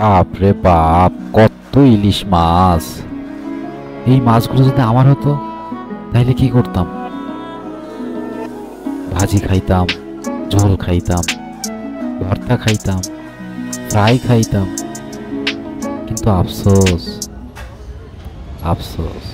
বাপ রে বাপ, কত ইলিশ মাছ। এই মাছগুলো যদি আমার হতো তাহলে কি করতাম? ভাজি খাইতাম, ঝোল খাইতাম, ভর্তা খাইতাম, ফ্রাই খাইতাম। কিন্তু আফসোস, আফসোস।